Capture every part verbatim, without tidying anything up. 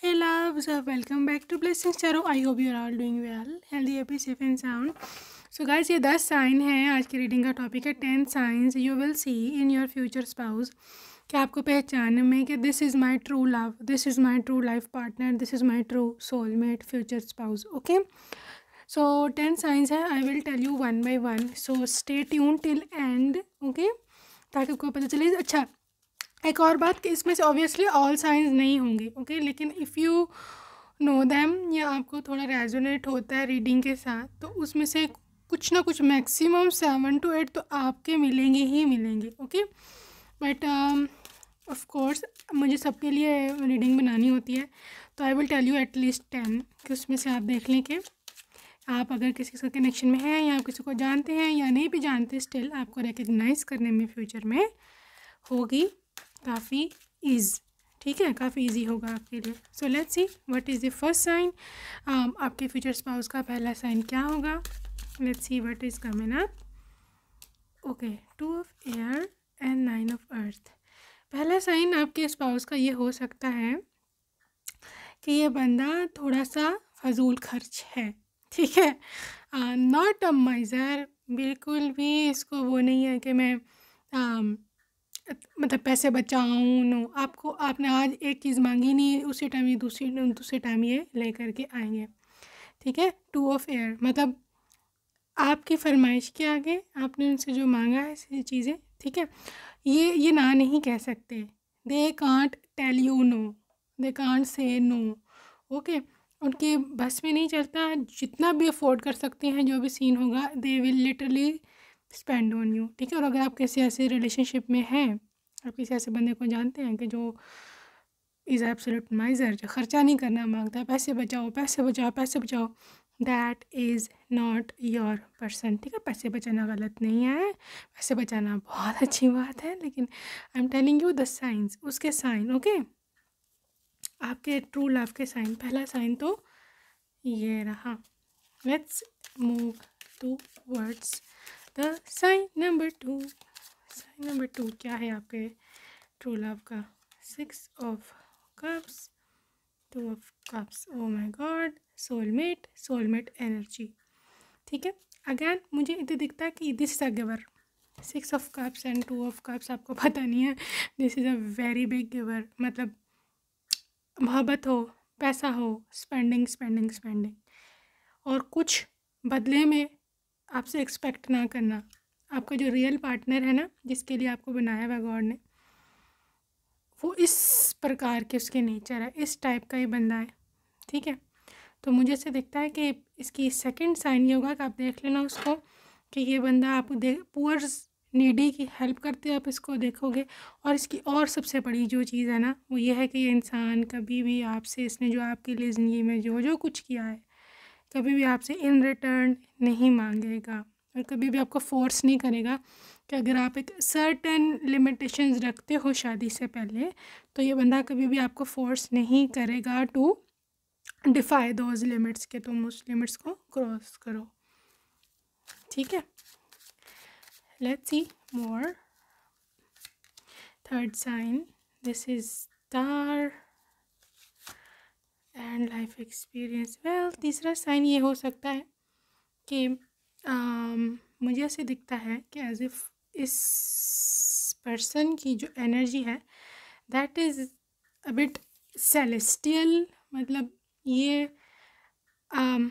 Hey loves, welcome back to Blessings Tarot. I hope you are all doing well, healthy, happy, safe and sound. So guys, ये दस sign हैं. आज की reading का topic है ten signs you will see in your future spouse. क्या आपको पहचान में कि this is my true love, this is my true life partner, this is my true soulmate, future spouse. Okay, so ten signs है. I will tell you one by one, so stay tune till end. Okay, ताकि आपको पता चले. अच्छा, एक और बात कि इसमें से ऑब्वियसली ऑल साइंस नहीं होंगे. Okay okay? लेकिन इफ़ यू नो दैम या आपको थोड़ा रेजोनेट होता है रीडिंग के साथ, तो उसमें से कुछ ना कुछ मैक्सिमम सेवन टू एट तो आपके मिलेंगे ही मिलेंगे. ओके, बट ऑफ कोर्स मुझे सबके लिए रीडिंग बनानी होती है, तो I will tell you at least ten कि उसमें से आप देख लें कि आप अगर किसी के कनेक्शन में हैं या आप किसी को जानते हैं या नहीं भी जानते, स्टिल आपको रिकग्नाइज करने में फ्यूचर में होगी काफ़ी ईज. ठीक है, काफ़ी इजी होगा आपके लिए. So let's see what is the first sign. आपके फ्यूचर स्पाउस का पहला साइन क्या होगा? Let's see what is coming up. Okay, two of air and nine of earth. पहला साइन आपके स्पाउस का ये हो सकता है कि ये बंदा थोड़ा सा फजूल खर्च है. ठीक है, नॉट अ माइजर. बिल्कुल भी इसको वो नहीं है कि मैं um, मतलब पैसे बचाऊँ. नो, आपको आपने आज एक चीज़ मांगी नहीं, उसी टाइम ये दूसरी दूसरे टाइम ये ले करके आएंगे. ठीक है, टू ऑफ एयर मतलब आपकी फरमाइश के आगे आपने उनसे जो मांगा है ऐसी चीज़ें. ठीक है, ये ये ना नहीं कह सकते. They can't tell you no, they can't say no. Okay, उनके बस में नहीं चलता. जितना भी अफोर्ड कर सकते हैं, जो भी सीन होगा, they will literally spend on you. ठीक है, और अगर आप किसी ऐसे रिलेशनशिप में हैं, आप किसी ऐसे बंदे को जानते हैं कि जो इज़ एब्सोल्यूट माइजर, जो ख़र्चा नहीं करना मांगता, पैसे बचाओ पैसे बचाओ पैसे बचाओ, that is not your person. ठीक है, पैसे बचाना गलत नहीं है, पैसे बचाना बहुत अच्छी बात है, लेकिन I am telling you the science, उसके साइन. ओके, आपके ट्रू लव के साइन. पहला साइन तो ये रहा. Let's move to words the sign number two. Sign number two क्या है आपके ट्रू लव का? Six of cups, two of cups. Oh my god, soulmate, soulmate energy. ठीक है, अगेन मुझे इधर दिखता है कि this is a giver. Six of cups and two of cups, आपको पता नहीं है, this is a very big giver. मतलब मोहब्बत हो, पैसा हो, स्पेंडिंग स्पेंडिंग स्पेंडिंग, और कुछ बदले में आपसे एक्सपेक्ट ना करना. आपका जो रियल पार्टनर है ना, जिसके लिए आपको बनाया हुआ गॉड ने, वो इस प्रकार के उसके नेचर है, इस टाइप का ही बंदा है. ठीक है, तो मुझे से दिखता है कि इसकी सेकंड साइन ये होगा कि आप देख लेना उसको कि ये बंदा आपको देख पुअर नीडी की हेल्प करते आप इसको देखोगे. और इसकी और सबसे बड़ी जो चीज़ है ना, वो ये है कि ये इंसान कभी भी आपसे, इसने जो आपके लिए ज़िंदगी में जो जो कुछ किया है, कभी भी आपसे इन रिटर्न नहीं मांगेगा और कभी भी आपको फोर्स नहीं करेगा. कि अगर आप एक सर्टेन लिमिटेशंस रखते हो शादी से पहले, तो ये बंदा कभी भी आपको फोर्स नहीं करेगा टू डिफाई दोज लिमिट्स के तुम उस लिमिट्स को क्रॉस करो. ठीक है, let's see more. Third sign, this is star and life experience. Well, तीसरा साइन ये हो सकता है कि um, मुझे ऐसे दिखता है कि एज इफ़ इस पर्सन की जो एनर्जी है, that is a bit celestial. मतलब ये um,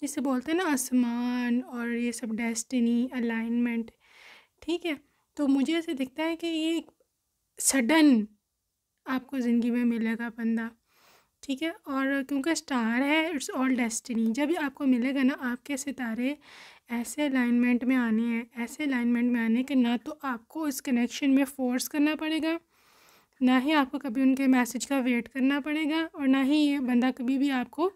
जिसे बोलते हैं ना आसमान और ये सब, डेस्टिनी, अलाइनमेंट. ठीक है, तो मुझे ऐसे दिखता है कि ये सडन आपको ज़िंदगी में मिलेगा बंदा. ठीक है, और क्योंकि स्टार है, इट्स ऑल डेस्टिनी. जब भी आपको मिलेगा ना, आपके सितारे ऐसे अलाइनमेंट में आने हैं, ऐसे अलाइनमेंट में आने के ना तो आपको इस कनेक्शन में फ़ोर्स करना पड़ेगा, ना ही आपको कभी उनके मैसेज का वेट करना पड़ेगा, और ना ही ये बंदा कभी भी आपको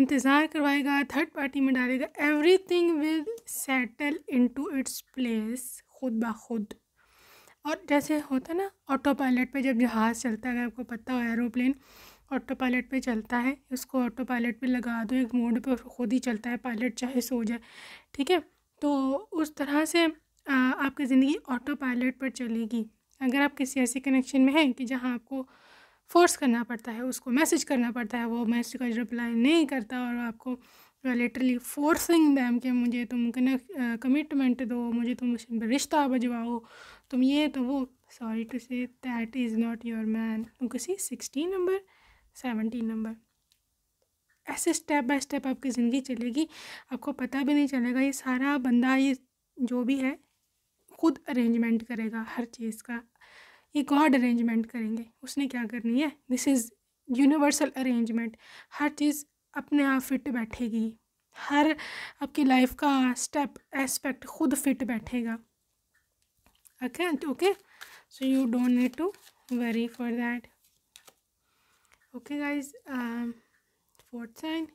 इंतज़ार करवाएगा, थर्ड पार्टी में डालेगा. Everything will settle into its place खुद ब खुद. और जैसे होता ना ऑटो पायलट पे जब जहाज़ चलता है, आपको पता हो एरोप्लेन ऑटो पायलट पे चलता है, उसको ऑटो पायलट पे लगा दो एक मोड पे, खुद ही चलता है, पायलट चाहे सो जाए. ठीक है, तो उस तरह से आ, आपकी ज़िंदगी ऑटो पायलट पर चलेगी. अगर आप किसी ऐसे कनेक्शन में हैं कि जहां आपको फोर्स करना पड़ता है, उसको मैसेज करना पड़ता है, वो मैसेज का रिप्लाई नहीं करता और आपको लिटरली फोर्सिंग दैम कि मुझे तुम कमिटमेंट दो, मुझे तुम रिश्ता बजवाओ, तुम ये तो वो। Sorry to say that is not your man. तुमको see sixteen number seventeen number ऐसे स्टेप बाय स्टेप आपकी ज़िंदगी चलेगी, आपको पता भी नहीं चलेगा। ये सारा बंदा ये जो भी है खुद अरेंजमेंट करेगा हर चीज़ का, ये गॉड अरेंजमेंट करेंगे। उसने क्या करनी है, दिस इज़ यूनिवर्सल अरेंजमेंट। हर चीज़ अपने आप फिट बैठेगी, हर आपकी लाइफ का स्टेप एस्पेक्ट खुद फिट बैठेगा। Okay okay, so you don't need to worry for that. Okay guys, fourth sign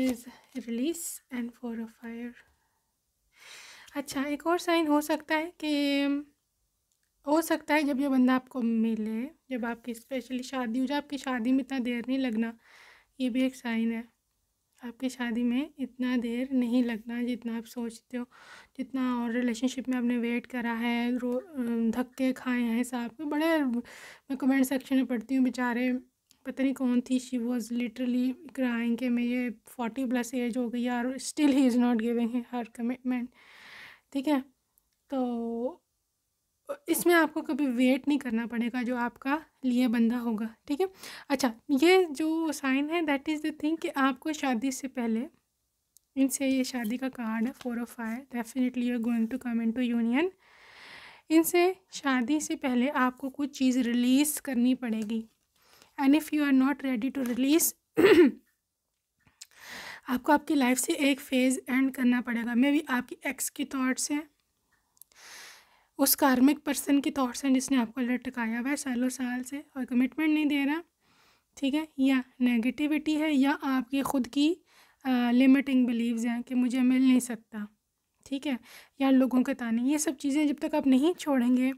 is release and four of fire. अच्छा, एक और साइन हो सकता है कि हो सकता है जब ये बंदा आपको मिले, जब आपकी स्पेशली शादी हो जाए, आपकी शादी में इतना देर नहीं लगना। ये भी एक साइन है, आपकी शादी में इतना देर नहीं लगना जितना आप सोचते हो, जितना और रिलेशनशिप में आपने वेट करा है, रो धक्के खाए हैं साहब के बड़े। मैं कमेंट सेक्शन में पढ़ती हूँ, बेचारे पता नहीं कौन थी, शी वॉज लिटरली क्राइंग कि मैं ये फोर्टी प्लस एज हो गई यार, still he is not giving her commitment. ठीक है, तो इसमें आपको कभी वेट नहीं करना पड़ेगा जो आपका लिए बंदा होगा। ठीक है, अच्छा ये जो साइन है दैट इज़ द थिंग कि आपको शादी से पहले इनसे, ये शादी का कार्ड है four of five, definitely you are going to come in to union. इनसे शादी से पहले आपको कुछ चीज़ रिलीज़ करनी पड़ेगी, and if you are not ready to release, आपको आपकी लाइफ से एक फेज़ एंड करना पड़ेगा। मे बी आपकी एक्स की थॉट्स हैं, उस कार्मिक पर्सन की थॉट्स हैं जिसने आपको लटकाया हुआ है सालों साल से और कमिटमेंट नहीं दे रहा। ठीक है, या नेगेटिविटी है, या आपकी ख़ुद की लिमिटिंग बिलीव्स हैं कि मुझे मिल नहीं सकता। ठीक है, या लोगों के ताने, ये सब चीज़ें जब तक आप नहीं छोड़ेंगे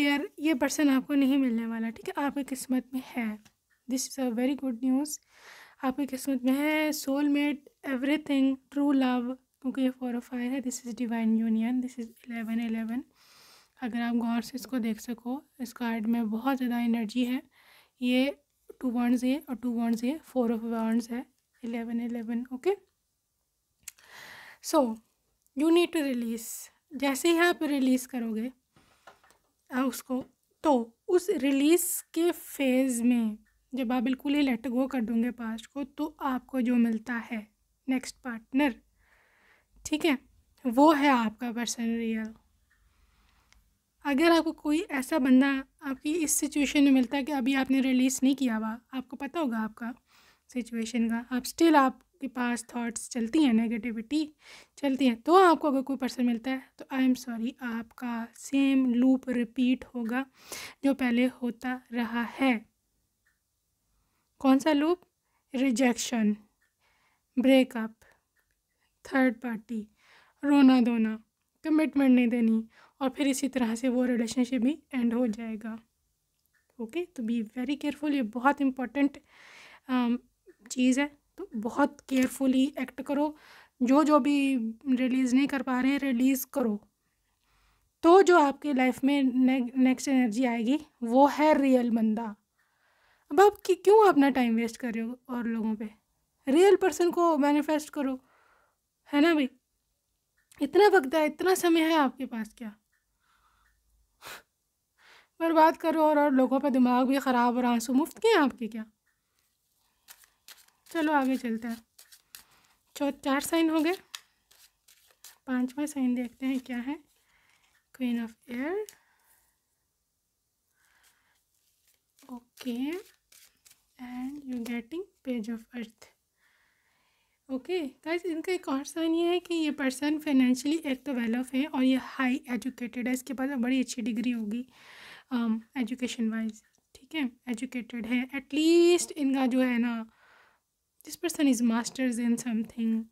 देयर, ये पर्सन आपको नहीं मिलने वाला। ठीक है, आपकी किस्मत में है, this is a very good news. आपकी किस्मत में है, सोलमेट, एवरीथिंग, ट्रू लव, क्योंकि ये फोर ऑफ फाइव है, this is divine union, this is eleven eleven. अगर आप गौर से इसको देख सको, इस कार्ड में बहुत ज़्यादा एनर्जी है। ये टू वॉन्ड्स ये और टू वॉन्ड्स ये, फोर ऑफ वॉन्ड्स है, eleven eleven. Okay, so you need to release. जैसे ही आप रिलीज़ करोगे उसको, तो उस रिलीज़ के फेज़ में जब आप बिल्कुल ही लेट गो कर दोगे पास्ट को, तो आपको जो मिलता है नेक्स्ट पार्टनर, ठीक है, वो है आपका पर्सन रियल। अगर आपको कोई ऐसा बंदा आपकी इस सिचुएशन में मिलता है कि अभी आपने रिलीज़ नहीं किया हुआ, आपको पता होगा आपका सिचुएशन का, आप स्टिल आपके पास थॉट्स चलती हैं, नेगेटिविटी चलती हैं, तो आपको अगर कोई पर्सन मिलता है तो आई एम सॉरी, आपका सेम लूप रिपीट होगा जो पहले होता रहा है। कौन सा loop? Rejection, breakup, third party, रोना धोना, कमिटमेंट नहीं देनी, और फिर इसी तरह से वो रिलेशनशिप भी एंड हो जाएगा। Okay okay? तो बी वेरी केयरफुल, ये बहुत इम्पोर्टेंट चीज़ है, तो बहुत केयरफुली एक्ट करो। जो जो भी रिलीज़ नहीं कर पा रहे हैं, रिलीज़ करो, तो जो आपकी लाइफ में ने, नेक्स्ट एनर्जी आएगी वो है रियल बंदा। अब आप क्यों अपना टाइम वेस्ट कर रहे हो और लोगों पे? रियल पर्सन को मैनिफेस्ट करो, है ना भाई। इतना वक्त है, इतना समय है आपके पास, क्या बर्बाद करो और, और लोगों पर दिमाग भी ख़राब और आंसू मुफ्त के हैं आपके, क्या। चलो आगे चलते हैं, चौ चार साइन हो गए, पांचवा साइन देखते हैं क्या है। Queen of air. Okay, and you getting page of earth. Okay guys, इनका एक और साइन ये है कि ये पर्सन फाइनेंशियली एक तो वेल ऑफ है और ये हाई एजुकेटेड है, इसके पास बड़ी अच्छी डिग्री होगी एजुकेशन वाइज। ठीक है, एजुकेटेड है एटलीस्ट, इनका जो है ना, this person is masters in something.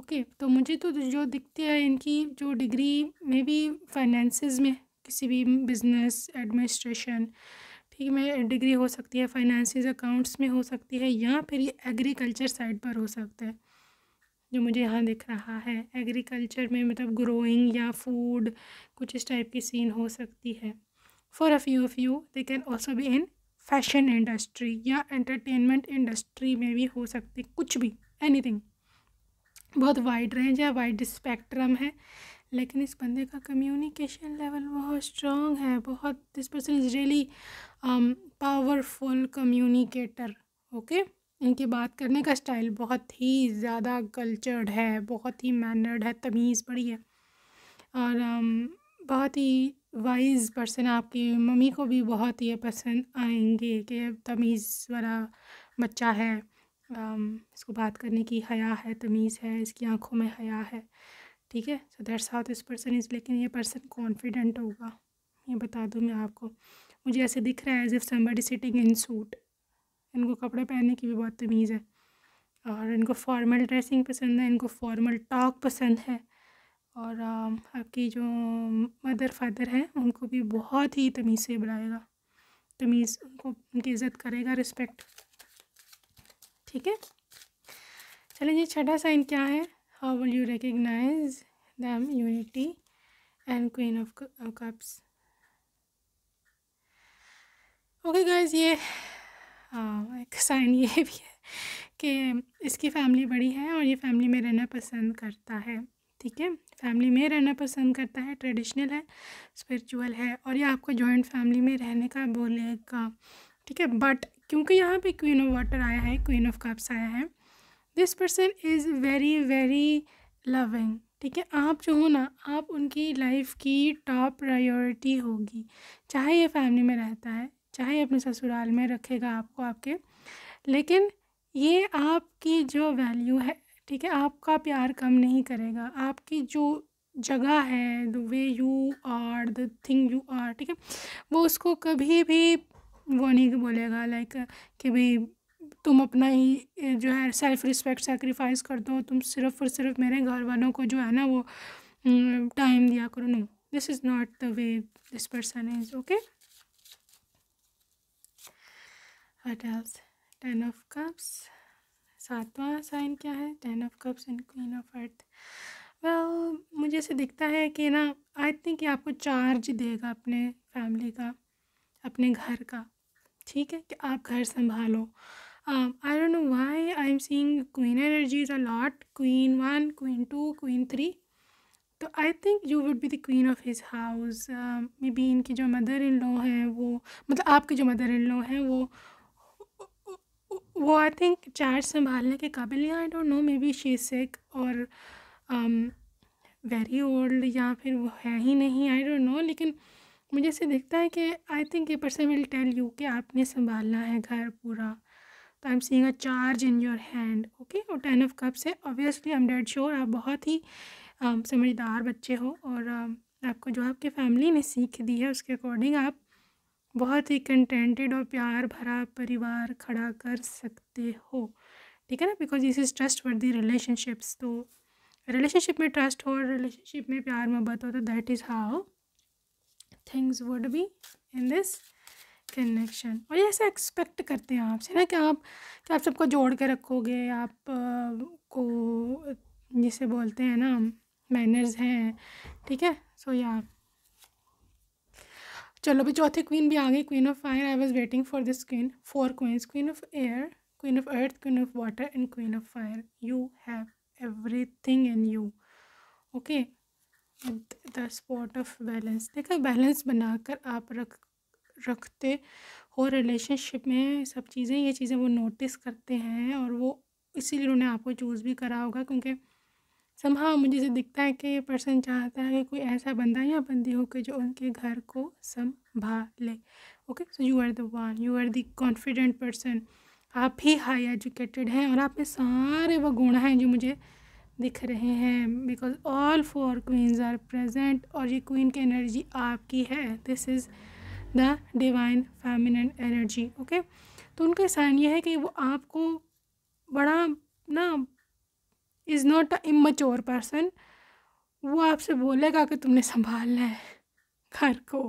Okay, तो मुझे तो जो दिखती है इनकी जो डिग्री में भी फाइनेंसेस में, किसी भी बिजनेस एडमिनिस्ट्रेशन ठीक में डिग्री हो सकती है, फाइनेंसेस अकाउंट्स में हो सकती है, या फिर ये एग्रीकल्चर साइड पर हो सकता है। जो मुझे यहाँ दिख रहा है एग्रीकल्चर में, मतलब ग्रोइंग या फूड, कुछ इस टाइप की सीन हो सकती है। For a few of you they can also be in fashion industry या एंटरटेनमेंट इंडस्ट्री में भी हो सकते, कुछ भी, एनीथिंग। बहुत वाइड रेंज है, वाइड स्पेक्ट्रम है, लेकिन इस बंदे का कम्युनिकेशन लेवल बहुत स्ट्रॉन्ग है, बहुत, this person is really powerful communicator. Okay, इनके बात करने का स्टाइल बहुत ही ज़्यादा कल्चर्ड है, बहुत ही मैनर्ड है, तमीज़ बड़ी है, और um, बहुत ही वाइज पर्सन। आपकी मम्मी को भी बहुत ये पसंद आएंगे कि तमीज़ वाला बच्चा है, um, इसको बात करने की हया है, तमीज़ है, इसकी आंखों में हया है, ठीक है। So that's how this person is. लेकिन ये पर्सन कॉन्फिडेंट होगा, ये बता दूँ मैं आपको। मुझे ऐसे दिख रहा है as if somebody sitting in suit. इनको कपड़े पहनने की भी बहुत तमीज़ है, और इनको फॉर्मल ड्रेसिंग पसंद है, इनको फॉर्मल टॉक पसंद है, और आपकी जो मदर फादर हैं उनको भी बहुत ही तमीज़ से बुलाएगा, तमीज़, उनको, उनकी इज़्ज़त करेगा, रिस्पेक्ट, ठीक है। चलें जी, छठा साइन क्या है? How will you recognise them? Unity and queen of cups. Okay guys, ये आ, एक साइन ये भी है कि इसकी फैमिली बड़ी है और ये फैमिली में रहना पसंद करता है, ठीक है। फैमिली में रहना पसंद करता है, ट्रेडिशनल है, स्पिरिचुअल है, और ये आपको जॉइंट फैमिली में रहने का बोलेगा, ठीक है। बट क्योंकि यहाँ पे क्वीन ऑफ वाटर आया है, क्वीन ऑफ कप्स आया है, this person is very very loving, ठीक है। आप जो हो ना, आप उनकी लाइफ की टॉप प्रायोरिटी होगी, चाहे ये फैमिली में रहता है, चाहे अपने ससुराल में रखेगा आपको आपके, लेकिन ये आपकी जो वैल्यू है, ठीक है, आपका प्यार कम नहीं करेगा, आपकी जो जगह है, the way you are, the thing you are, ठीक है, वो उसको कभी भी वो नहीं बोलेगा लाइक कि भाई तुम अपना ही जो है सेल्फ रिस्पेक्ट सेक्रीफाइस कर दो, तुम सिर्फ़ और सिर्फ मेरे घर वालों को जो है ना वो टाइम दिया करो। No, this is not the way this person is. Okay, What else? Ten of Cups. सातवां साइन क्या है? Ten of cups and queen of earth. Well, मुझे ऐसे दिखता है कि ना, आई थिंक ये आपको चार्ज देगा अपने फैमिली का, अपने घर का, ठीक है, कि आप घर संभालो। I don't know why I am seeing queen energies a lot, queen one, queen two, queen three. तो I think you would be the queen of his house. Maybe इनकी जो मदर इन लॉ हैं वो, मतलब आपकी जो mother in law हैं वो वो आई थिंक चार्ज संभालने के काबिल, या I don't know, maybe she is sick और वेरी ओल्ड, या फिर वो है ही नहीं, आई डोंट नो। लेकिन मुझे ऐसे दिखता है कि आई थिंक ये पर्सन विल टेल यू कि आपने संभालना है घर पूरा। तो I am seeing a charge in your hand. Okay, और टेन ऑफ कप्स है, obviously I am dead sure आप बहुत ही um, समझदार बच्चे हो, और um, आपको जो आपके फैमिली ने सीख दी है उसके अकॉर्डिंग आप बहुत ही कंटेंटेड और प्यार भरा परिवार खड़ा कर सकते हो, ठीक है ना, because this is trustworthy relationships. तो रिलेशनशिप में ट्रस्ट हो, रिलेशनशिप में प्यार मोहब्बत हो, तो that is how things would be in this connection. और ये ऐसा एक्सपेक्ट करते हैं आपसे ना कि आप कि आप सबको जोड़ के रखोगे, आप को जिसे बोलते हैं ना मैनर्स हैं, ठीक है। सो या चलो भी, चौथी क्वीन भी आ गई, queen of fire. I was waiting for this queen. Four queens, queen of air, queen of earth, queen of water and queen of fire. You have everything in you, okay, with the spot of balance. देखो, balance बनाकर आप रख रखते हो relationship में सब चीज़ें, ये चीज़ें वो नोटिस करते हैं, और वो इसीलिए उन्होंने आपको चूज़ भी करा होगा, क्योंकि समहा मुझे से दिखता है कि ये पर्सन चाहता है कि कोई ऐसा बंदा या बंदी हो कि जो उनके घर को संभाले। Okay, so you are the one, you are the confident person, आप ही हाई एजुकेटेड हैं, और आप में सारे वो गुण हैं जो मुझे दिख रहे हैं, because all four queens are present, और ये क्वीन की एनर्जी आपकी है, this is the divine feminine energy. Okay, तो उनका साइन ये है कि वो आपको बड़ा ना, is not a immature person, वो आपसे बोलेगा कि तुमने संभालना है घर को,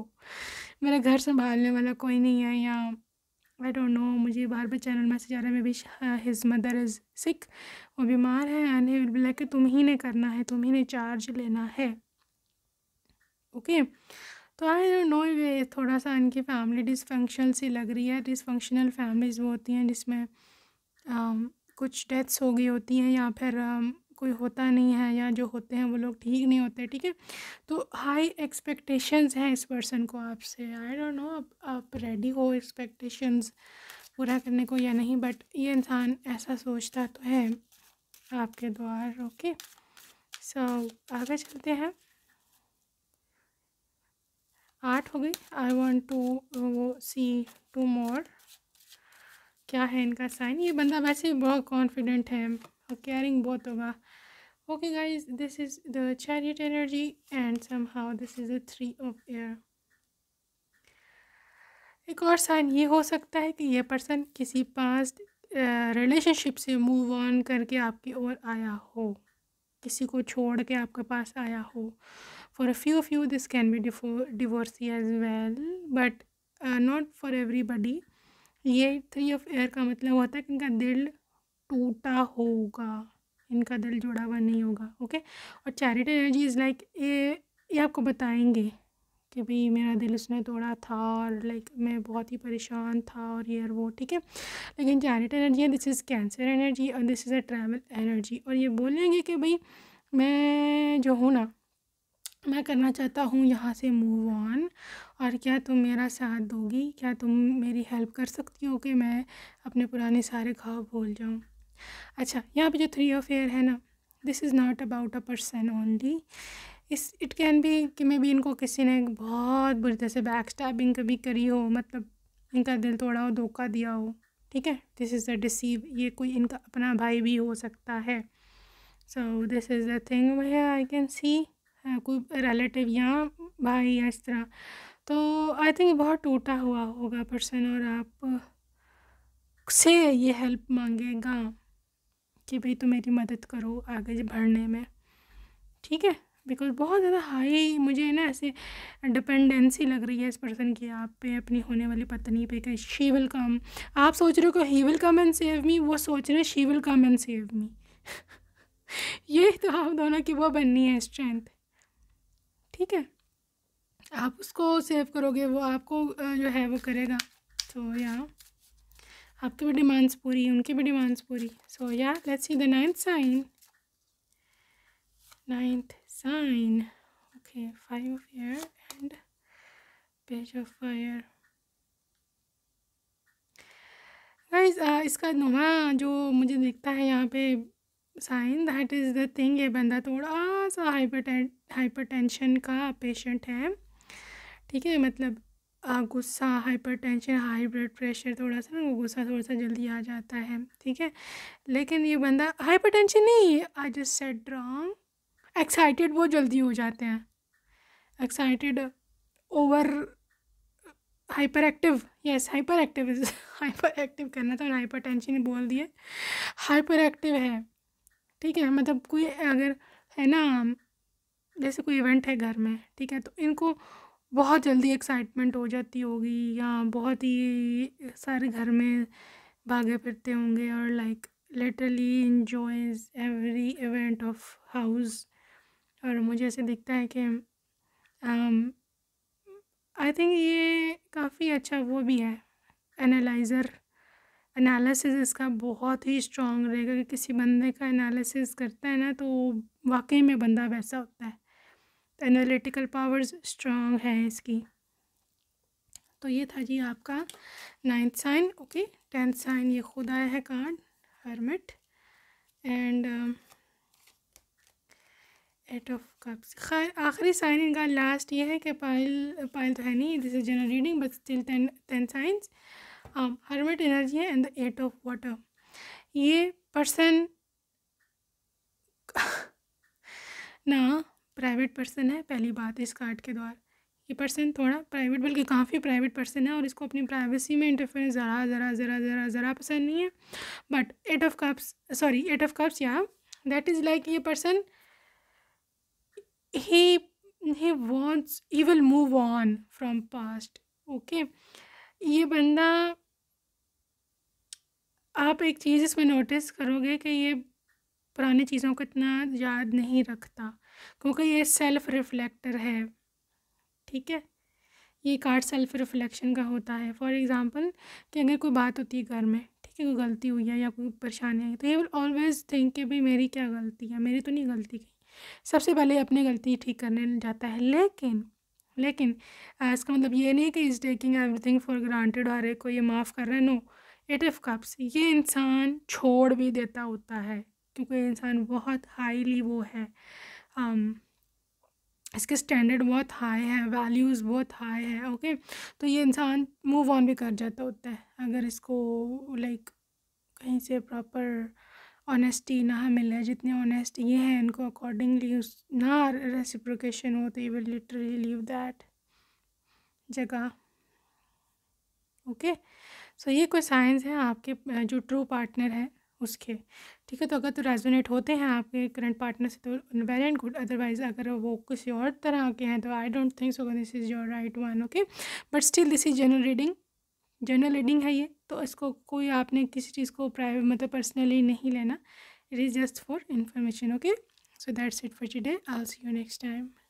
मेरा घर संभालने वाला कोई नहीं है, या आई डोंट नो, मुझे बार बार चैनल मैसेज आ रहा है, maybe his mother is sick, वो बीमार है, and he will be like कि तुम ही ने करना है, तुम ही ने चार्ज लेना है। ओके, तो आई डोंट नो, ये थोड़ा सा इनकी फैमिली डिसफंक्शनल सी लग रही है। डिसफंक्शनल फैमिलीज़ वो होती हैं जिसमें कुछ डेथ्स हो गई होती हैं या फिर आम, कोई होता नहीं है या जो होते हैं वो लोग ठीक नहीं होते। ठीक है, तो हाई एक्सपेक्टेशंस हैं इस पर्सन को आपसे। आई डोंट नो आप आप रेडी हो एक्सपेक्टेशंस पूरा करने को या नहीं, बट ये इंसान ऐसा सोचता तो है आपके द्वार। ओके सो आगे चलते हैं। आठ हो गई। I want to see two more. क्या है इनका साइन? ये बंदा वैसे भी बहुत कॉन्फिडेंट है और केयरिंग बहुत होगा। Okay guys, this is the chariot energy and somehow this is the three of air. एक और साइन ये हो सकता है कि ये पर्सन किसी पास्ट रिलेशनशिप से मूव ऑन करके आपकी ओर आया हो, किसी को छोड़ के आपके पास आया हो। For a few of you this can be divorce as well, but not for everybody. ये थ्री ऑफ एयर का मतलब होता है कि इनका दिल टूटा होगा, इनका दिल जुड़ा हुआ नहीं होगा। Okay okay? और चैरिटी एनर्जी इज़ लाइक ये ये आपको बताएंगे कि भाई मेरा दिल उसने तोड़ा था और लाइक मैं बहुत ही परेशान था और ये और वो। ठीक है, लेकिन चैरिटी एनर्जी है, दिस इज़ कैंसर एनर्जी और this is a travel energy. और ये बोलेंगे कि भाई मैं जो हूँ ना, मैं करना चाहता हूँ यहाँ से मूव ऑन, और क्या तुम मेरा साथ दोगी, क्या तुम मेरी हेल्प कर सकती हो कि मैं अपने पुराने सारे घाव भूल जाऊँ। अच्छा, यहाँ पे जो थ्री ऑफ एयर है ना, this is not about a person only. इस इट कैन बी कि मे बी इनको किसी ने बहुत बुरी तरह से बैक स्टैबिंग कभी करी हो, मतलब इनका दिल तोड़ा हो, धोखा दिया हो। ठीक है, दिस इज़ द डिसीव। ये कोई इनका अपना भाई भी हो सकता है। So this is the thing I can see, कोई रिलेटिव या भाई या इस तरह। तो आई थिंक बहुत टूटा हुआ होगा पर्सन और आप से ये हेल्प मांगेगा कि भाई तुम मेरी मदद करो आगे बढ़ने में। ठीक है, बिकॉज बहुत ज़्यादा हाई मुझे ना ऐसे डिपेंडेंसी लग रही है इस पर्सन की आप पे, अपनी होने वाली पत्नी पे। कि शी विल कम, आप सोच रहे हो he will come and save me, वो सोच रहे she will come and save me. ये तो आप दोनों की वो बननी है स्ट्रेंथ। ठीक है, आप उसको सेव करोगे, वो आपको जो है वो करेगा। तो या आपकी भी डिमांड्स पूरी, उनकी भी डिमांड्स पूरी। सो या let's see the ninth sign. Ninth sign. Okay, five of air and page of fire. Guys इसका नोवा जो मुझे दिखता है यहाँ पे sign, that is the thing. ये बंदा थोड़ा सा हाइपर हाइपरटेंशन का पेशेंट है। ठीक है, मतलब गुस्सा, हाइपरटेंशन, हाई ब्लड प्रेशर, थोड़ा सा ना गुस्सा थोड़ा सा जल्दी आ जाता है। ठीक है, लेकिन ये बंदा हाइपरटेंशन नहीं, I just said wrong, excited बहुत जल्दी हो जाते हैं। Excited, over hyperactive. Yes, hyperactive is hyperactive करना था, हाइपरटेंशन बोल दिए, हाइपर एक्टिव है। ठीक है, मतलब कोई अगर है ना, जैसे कोई इवेंट है घर में, ठीक है, तो इनको बहुत जल्दी एक्साइटमेंट हो जाती होगी या बहुत ही सारे घर में भागे फिरते होंगे और like literally enjoys every event of house. और मुझे ऐसे दिखता है कि आई थिंक ये काफ़ी अच्छा वो भी है, एनालाइज़र। एनालिसिस इसका बहुत ही स्ट्रॉन्ग रहेगा कि किसी बंदे का एनालिसिस करता है ना तो वाकई में बंदा वैसा होता है। तो एनालिटिकल पावर्स स्ट्रॉन्ग है इसकी। तो ये था जी आपका ninth sign. Okay, tenth sign ये खुद आया है card, hermit and eight of cups. खैर आखिरी साइन इनका लास्ट ये है कि पाइल पाइल तो है नहीं, this is general reading but still ten ten signs. Um, hermit energy है and the eight of water. ये पर्सन ना प्राइवेट पर्सन है, पहली बात इस कार्ड के द्वारा। ये पर्सन थोड़ा प्राइवेट, बल्कि काफ़ी प्राइवेट पर्सन है और इसको अपनी प्राइवेसी में इंटरफेरेंस ज़रा ज़रा ज़रा ज़रा ज़रा पसंद नहीं है। But eight of cups, sorry eight of cups, या दैट इज़ लाइक ये person he he wants, he will move on from past. Okay, ये बंदा, आप एक चीज़ इसमें नोटिस करोगे कि ये पुरानी चीज़ों को इतना याद नहीं रखता क्योंकि ये सेल्फ रिफ्लेक्टर है। ठीक है, ये कार्ड सेल्फ रिफ्लेक्शन का होता है। फॉर एग्जांपल कि अगर कोई बात होती है घर में, ठीक है, कोई गलती हुई है या कोई परेशानी आई, तो ये विल ऑलवेज थिंक कि भाई मेरी क्या गलती है, मेरी तो नहीं गलती की। सबसे पहले अपनी गलती ठीक करने जाता है। लेकिन लेकिन इसका मतलब ये नहीं कि is taking everything for granted, हर एक को ये माफ़ कर रहे हैं। नो, एट ऑफ कप्स, ये इंसान छोड़ भी देता होता है क्योंकि इंसान बहुत हाईली वो है, um, इसके स्टैंडर्ड बहुत हाई है, वैल्यूज़ बहुत हाई है। ओके, तो ये इंसान मूव ऑन भी कर जाता होता है अगर इसको लाइक कहीं से प्रॉपर ऑनेस्टी ना मिले। जितने ऑनेस्ट ये हैं इनको अकॉर्डिंगली उस ना रेसिप्रोकेशन हो, तो ये विल लिटरली लीव दैट जगह। ओके, सो ये कोई साइंस है आपके जो ट्रू पार्टनर है उसके, ठीक है। तो अगर तो रेजोनेट होते हैं आपके करंट पार्टनर से तो वेरी एंड गुड, अदरवाइज अगर वो किसी और तरह के हैं तो I don't think so this is your right one. Okay, but still this is general reading, general reading है ये, तो इसको कोई आपने किसी चीज़ को प्राइवेट मतलब पर्सनली नहीं लेना, it is just for information. Okay, so that's it for today, I will see you next time.